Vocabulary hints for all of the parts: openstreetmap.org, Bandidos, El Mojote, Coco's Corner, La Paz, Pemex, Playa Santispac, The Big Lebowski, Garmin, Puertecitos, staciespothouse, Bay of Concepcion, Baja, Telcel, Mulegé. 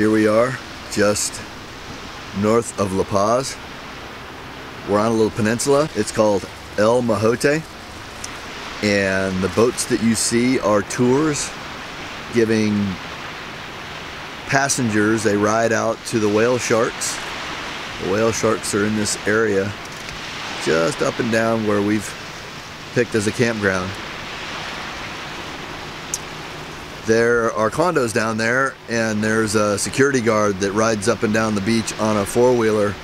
Here we are, just north of La Paz. We're on a little peninsula. It's called El Mojote. And the boats that you see are tours giving passengers a ride out to the whale sharks. The whale sharks are in this area just up and down where we've picked as a campground. There are condos down there, and there's a security guard that rides up and down the beach on a four-wheeler,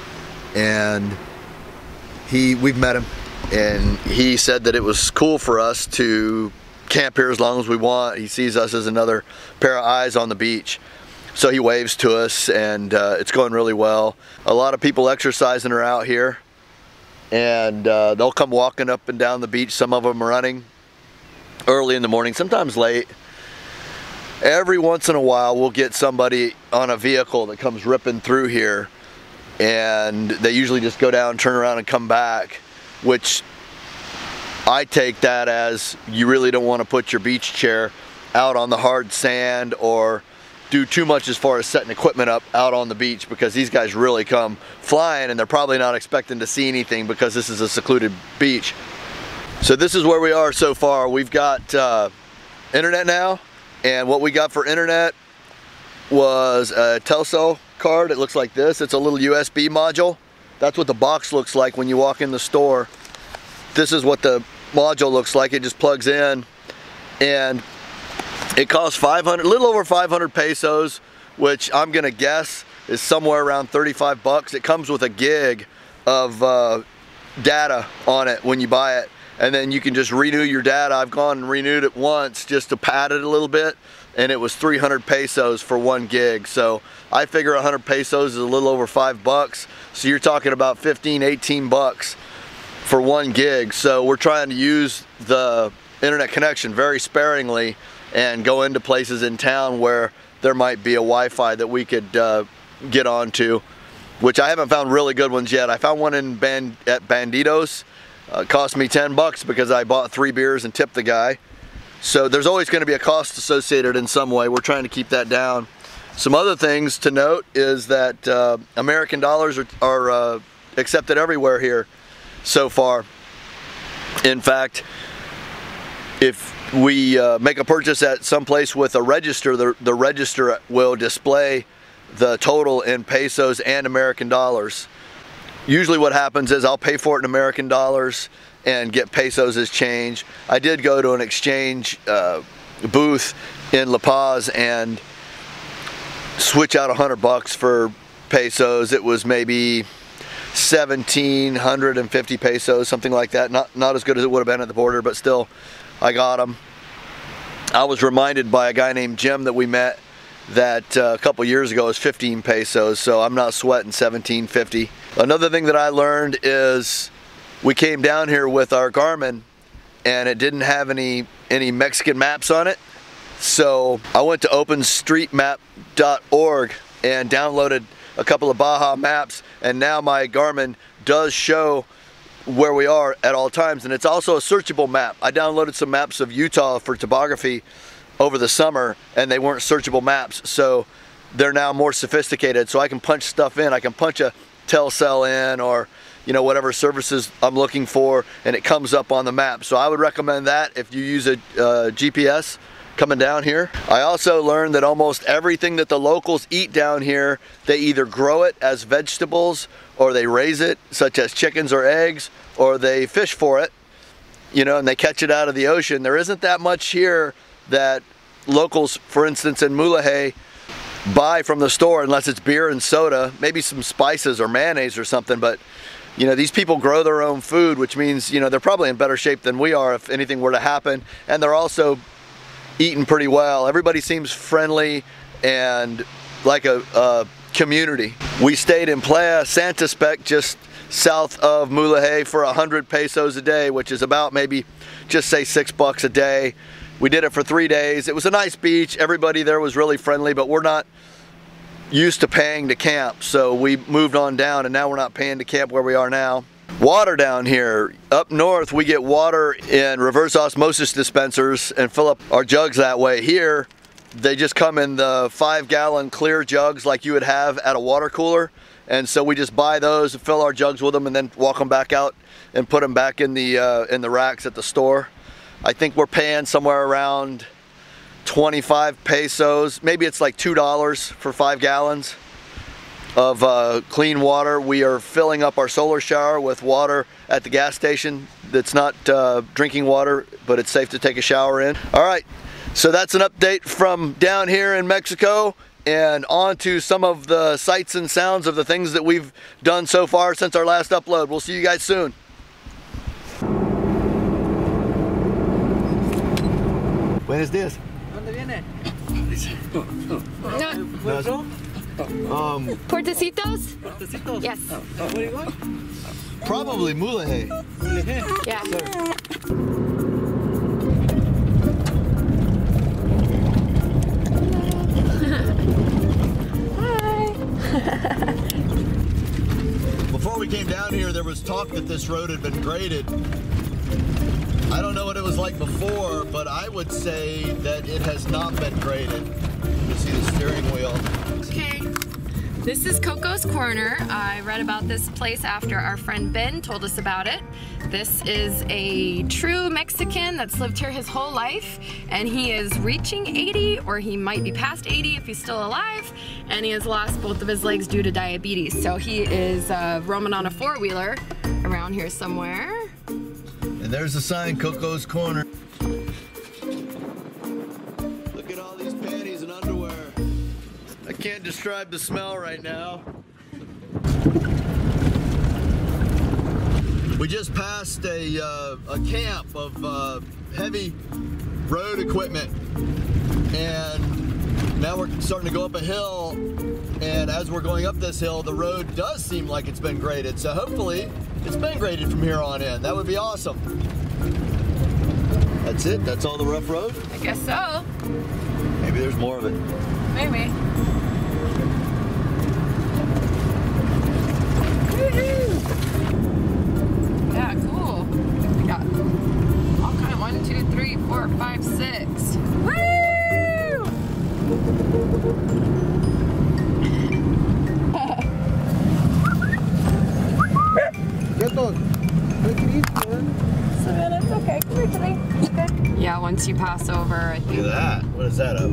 and we've met him, and he said that it was cool for us to camp here as long as we want. He sees us as another pair of eyes on the beach. So he waves to us, and it's going really well. A lot of people exercising are out here, and they'll come walking up and down the beach. Some of them are running early in the morning, sometimes late. Every once in a while we'll get somebody on a vehicle that comes ripping through here, and they usually just go down, turn around, and come back, which I take that as you really don't want to put your beach chair out on the hard sand or do too much as far as setting equipment up out on the beach, because these guys really come flying and they're probably not expecting to see anything because this is a secluded beach. So this is where we are so far. We've got internet now, and what we got for internet was a Telcel card. It looks like this. It's a little USB module. That's what the box looks like when you walk in the store. This is what the module looks like. It just plugs in, and it costs 500, a little over 500 pesos, which I'm gonna guess is somewhere around 35 bucks. It comes with a gig of data on it when you buy it, and then you can just renew your data. I've gone and renewed it once just to pad it a little bit, and it was 300 pesos for 1 gig. So I figure 100 pesos is a little over $5. So you're talking about 15, 18 bucks for 1 gig. So we're trying to use the internet connection very sparingly and go into places in town where there might be a Wi-Fi that we could get onto, which I haven't found really good ones yet. I found one in at Bandidos. Cost me 10 bucks because I bought 3 beers and tipped the guy. So there's always going to be a cost associated in some way. We're trying to keep that down. Some other things to note is that American dollars are accepted everywhere here so far. In fact, if we make a purchase at some place with a register, the register will display the total in pesos and American dollars. Usually what happens is I'll pay for it in American dollars and get pesos as change. I did go to an exchange booth in La Paz and switch out 100 bucks for pesos. It was maybe 1,750 pesos, something like that. Not as good as it would have been at the border, but still, I got them. I was reminded by a guy named Jim that we met that a couple years ago is 15 pesos, so I'm not sweating 17.50. Another thing that I learned is we came down here with our Garmin and it didn't have any Mexican maps on it, so I went to openstreetmap.org and downloaded a couple of Baja maps, and now my Garmin does show where we are at all times, and it's also a searchable map. I downloaded some maps of Utah for topography over the summer, and they weren't searchable maps, so they're now more sophisticated, so I can punch stuff in. I can punch a Telcel in, or you know, whatever services I'm looking for, and it comes up on the map. So I would recommend that if you use a GPS coming down here. I also learned that almost everything that the locals eat down here, they either grow it as vegetables, or they raise it, such as chickens or eggs, or they fish for it, you know, and they catch it out of the ocean. There isn't that much here that locals, for instance in Mulegé, buy from the store unless it's beer and soda, maybe some spices or mayonnaise or something, but you know, these people grow their own food, which means, you know, they're probably in better shape than we are if anything were to happen, and they're also eating pretty well. Everybody seems friendly and like a community. We stayed in Playa Santispac just south of Mulegé for 100 pesos a day, which is about maybe just say $6 a day. We did it for 3 days. It was a nice beach. Everybody there was really friendly, but we're not used to paying to camp, so we moved on down, and now we're not paying to camp where we are now. Water down here. Up north, we get water in reverse osmosis dispensers and fill up our jugs that way. Here, They just come in the 5-gallon clear jugs like you would have at a water cooler. And so we just buy those and fill our jugs with them and then walk them back out and put them back in the racks at the store. I think we're paying somewhere around 25 pesos. Maybe it's like $2 for 5 gallons of clean water. We are filling up our solar shower with water at the gas station that's not drinking water, but it's safe to take a shower in. All right, so that's an update from down here in Mexico, and on to some of the sights and sounds of the things that we've done so far since our last upload. We'll see you guys soon. Where is this? No. Puertecitos? Puertecitos? Yes. Where do you go? Probably Mulegé. Mulegé? Yeah. Sir. Before we came down here, there was talk that this road had been graded. I don't know what it was like before, but I would say that it has not been graded. You see the steering wheel. Okay, this is Coco's Corner. I read about this place after our friend Ben told us about it. This is a true Mexican that's lived here his whole life, and he is reaching 80, or he might be past 80 if he's still alive, and he has lost both of his legs due to diabetes. So he is roaming on a four-wheeler around here somewhere. And there's the sign, Coco's Corner. Look at all these panties and underwear. I can't describe the smell right now. We just passed a camp of heavy road equipment, and now we're starting to go up a hill, and as we're going up this hill, the road does seem like it's been graded, so hopefully it's been graded from here on in. That would be awesome. That's it? That's all the rough road? I guess so. Maybe there's more of it. Maybe. Woo-hoo. Yeah, cool. We got all kind of 1, 2, 3, 4, 5, 6. Yeah, once you pass over, I think. Look at that. What is that up?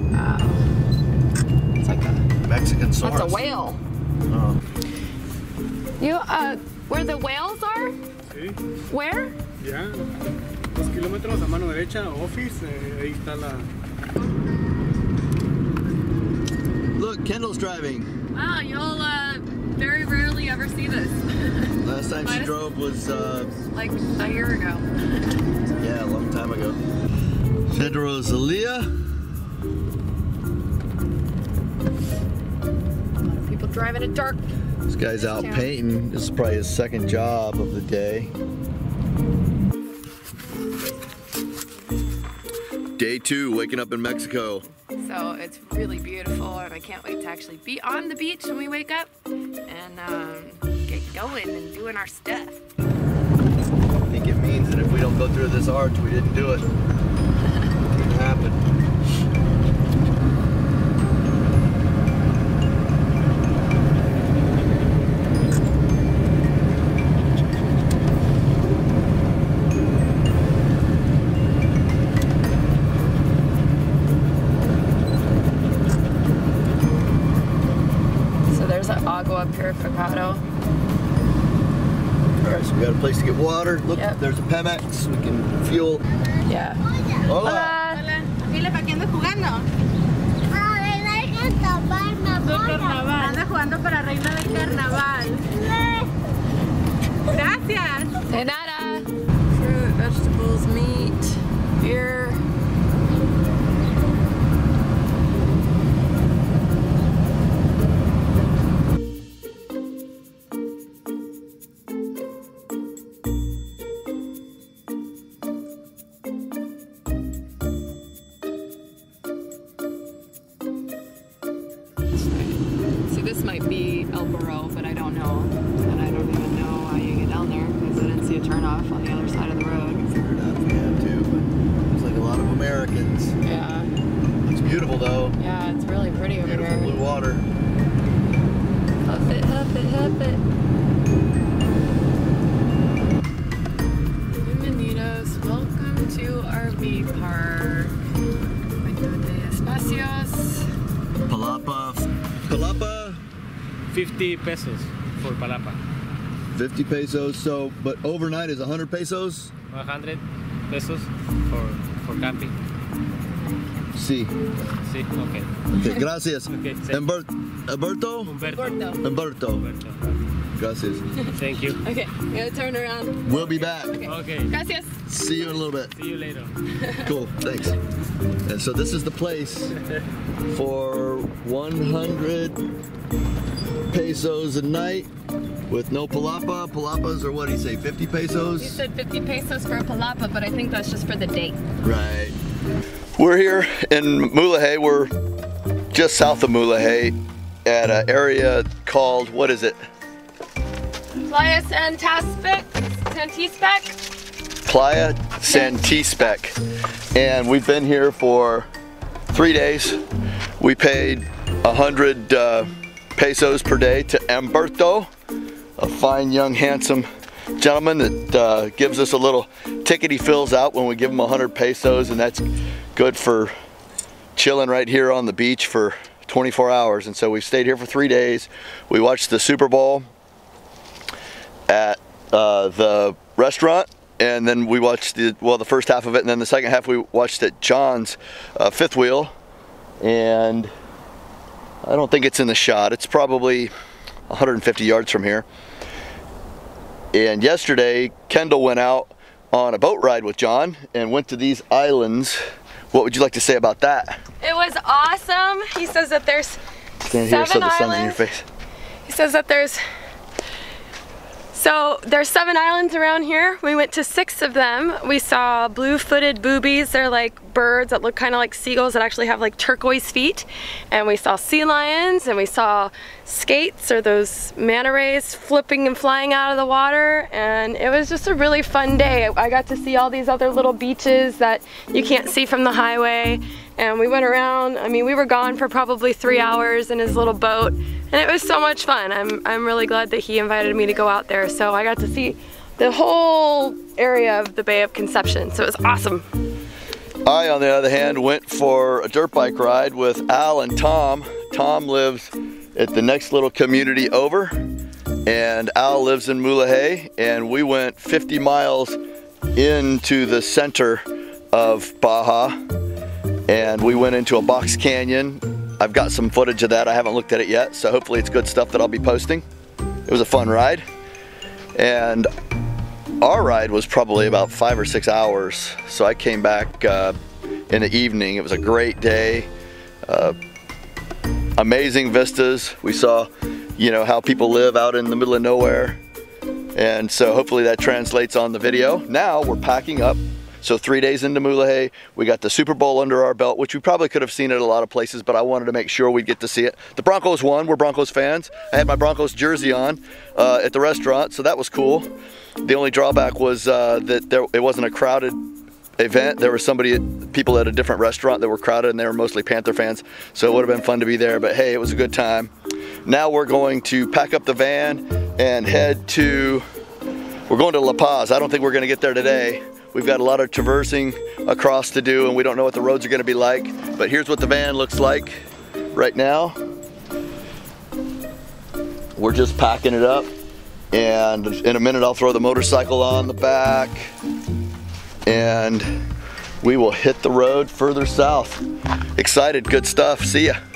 It's like a Mexican source. That's a whale. Oh. You where the whales are? Sí. Where? Yeah. 2 kilómetros a mano derecha, office. Ahí está la. Look, Kendall's driving. Wow, y'all very rarely ever see this. Last time she drove was like a year ago. Yeah, a long time ago. Pedrozalia. A lot of people driving in dark. This guy's out painting. This is probably his second job of the day. Day 2, waking up in Mexico. So it's really beautiful, and I can't wait to actually be on the beach when we wake up and get going and doing our stuff. I think it means that if we don't go through this arch, we didn't do it. So there's an agua purificado. Alright, so we got a place to get water. Look, yep. There's a Pemex. We can fuel. Yeah. Hola. Hola. Fruit, vegetables, meat, beer. This might be El Burro, but I don't know. And I don't even know how you get down there because I didn't see a turnoff on the other side of the road. Fair enough, yeah, too. But there's like a lot of Americans. Yeah. It's beautiful. though. Yeah, it's really pretty over here. Beautiful blue water. Huff it, huff it, huff it. Bienvenidos, welcome to RV Park. Espacios. Palapa. Palapa. 50 pesos for Palapa. 50 pesos, so, but overnight is 100 pesos? 100 pesos for camping. Sí. Sí, okay. Okay, gracias. Okay, Humberto? Humberto. Gracias. Thank you. Okay, I'm gonna turn around. We'll be back. Okay. Okay. Gracias. See you in a little bit. See you later. Cool, thanks. And so this is the place for 100 pesos a night with no palapa. Palapas are, what do you say, 50 pesos? You said 50 pesos for a palapa, but I think that's just for the date. Right. We're here in Mulegé. We're just south of Mulegé at an area called, what is it? Playa Santispac. Playa Santispac. And we've been here for 3 days. We paid 100 pesos per day to Humberto, a fine, young, handsome gentleman that gives us a little ticket he fills out when we give him 100 pesos, and that's good for chilling right here on the beach for 24 hours. And so we stayed here for 3 days. We watched the Super Bowl at the restaurant, and then we watched the first half of it, and then the second half we watched at John's Fifth Wheel. And I don't think it's in the shot. It's probably 150 yards from here. And yesterday Kendall went out on a boat ride with John and went to these islands. What would you like to say about that? It was awesome. He says that there's there's 7 islands around here. We went to 6 of them. We saw blue-footed boobies. They're like birds that look kind of like seagulls that actually have like turquoise feet. And we saw sea lions, and we saw skates, or those manta rays flipping and flying out of the water. And it was just a really fun day. I got to see all these other little beaches that you can't see from the highway. And we went around. I mean, we were gone for probably 3 hours in his little boat, and it was so much fun. I'm really glad that he invited me to go out there, so I got to see the whole area of the Bay of Concepcion, so it was awesome. I, on the other hand, went for a dirt bike ride with Al and Tom. Tom lives at the next little community over, and Al lives in Mulegé, and we went 50 miles into the center of Baja, and we went into a box canyon. I've got some footage of that. I haven't looked at it yet, so hopefully it's good stuff that I'll be posting. It was a fun ride, and our ride was probably about 5 or 6 hours, so I came back in the evening. It was a great day, amazing vistas. We saw, you know, how people live out in the middle of nowhere, and so hopefully that translates on the video. Now we're packing up. So 3 days into Mulegé, we got the Super Bowl under our belt, which we probably could have seen at a lot of places, but I wanted to make sure we'd get to see it. The Broncos won. We're Broncos fans. I had my Broncos jersey on at the restaurant, so that was cool. The only drawback was that it wasn't a crowded event. There were people at a different restaurant that were crowded, and they were mostly Panther fans, so it would have been fun to be there, but hey, it was a good time. Now we're going to pack up the van and we're going to La Paz. I don't think we're going to get there today. We've got a lot of traversing across to do, and we don't know what the roads are gonna be like, but here's what the van looks like right now. We're just packing it up, and in a minute I'll throw the motorcycle on the back, and we will hit the road further south. Excited, good stuff, see ya.